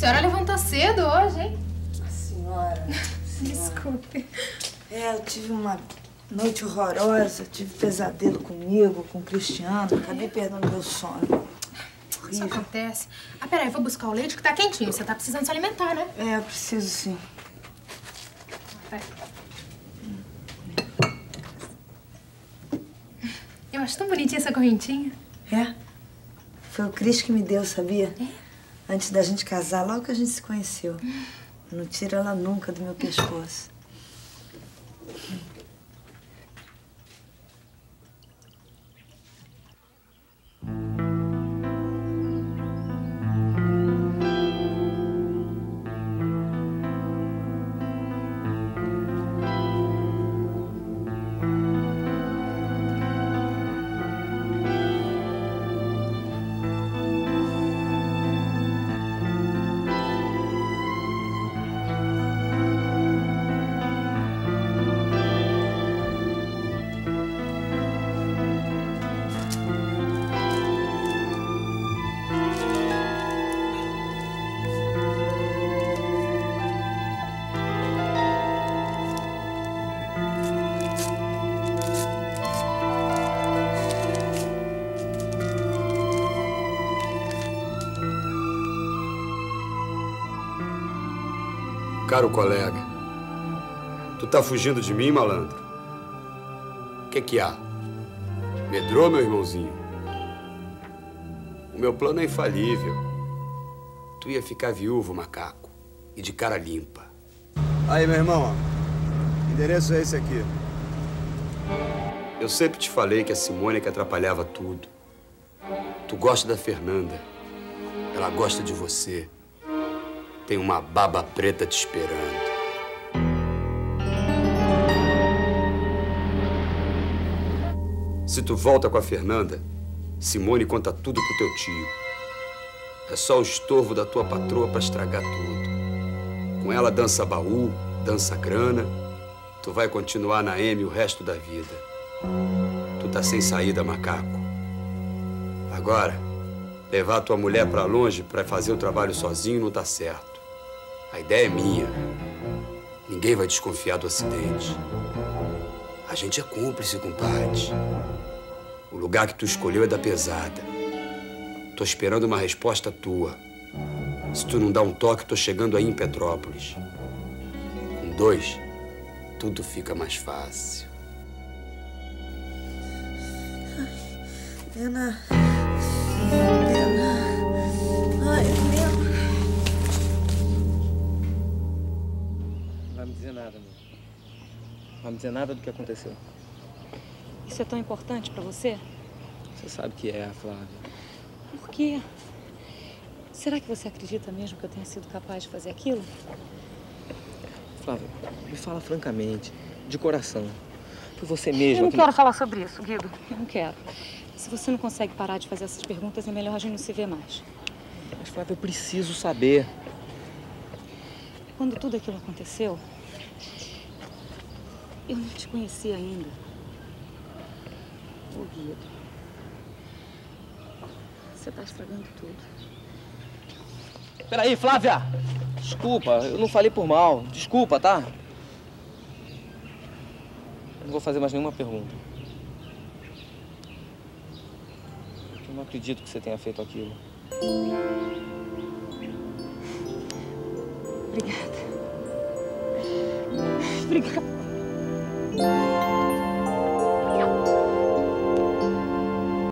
senhora levantou cedo hoje, hein? Senhora. Desculpe. É, eu tive uma noite horrorosa, tive pesadelo comigo, com o Cristiano, acabei perdendo meu sono. Isso acontece. Ah, peraí, eu vou buscar o leite que tá quentinho. Você tá precisando se alimentar, né? É, eu preciso sim. Vai. Eu acho tão bonitinha essa correntinha. É? Foi o Cris que me deu, sabia? É? Antes da gente casar, logo que a gente se conheceu. Eu não tiro ela nunca do meu pescoço. Caro colega, tu tá fugindo de mim, malandro? O que é que há? Medrou, meu irmãozinho? O meu plano é infalível. Tu ia ficar viúvo, macaco, e de cara limpa. Aí, meu irmão, ó. O endereço é esse aqui. Eu sempre te falei que a Simone que atrapalhava tudo. Tu gosta da Fernanda. Ela gosta de você. Tem uma baba preta te esperando. Se tu volta com a Fernanda, Simone conta tudo pro teu tio. É só o estorvo da tua patroa pra estragar tudo. Com ela dança baú, dança grana. Tu vai continuar na M o resto da vida. Tu tá sem saída, macaco. Agora, levar a tua mulher pra longe pra fazer o trabalho sozinho não tá certo. A ideia é minha. Ninguém vai desconfiar do acidente. A gente é cúmplice, compadre. O lugar que tu escolheu é da pesada. Tô esperando uma resposta tua. Se tu não dá um toque, tô chegando aí em Petrópolis. Com dois, tudo fica mais fácil. Ai, Ana. Ana. Ai, meu. Nada, meu. Não vai me dizer nada do que aconteceu. Isso é tão importante pra você? Você sabe que é, Flávia. Por quê? Será que você acredita mesmo que eu tenha sido capaz de fazer aquilo? Flávia, me fala francamente, de coração. Por você mesma... Eu não quero falar sobre isso, Guido. Eu não quero. Se você não consegue parar de fazer essas perguntas, é melhor a gente não se ver mais. Mas, Flávia, eu preciso saber. Quando tudo aquilo aconteceu... Eu não te conhecia ainda. Ô, Guido. Você tá estragando tudo. Peraí, Flávia! Desculpa, eu não falei por mal. Desculpa, tá? Eu não vou fazer mais nenhuma pergunta. Eu não acredito que você tenha feito aquilo. Obrigada. Obrigada. Thank you.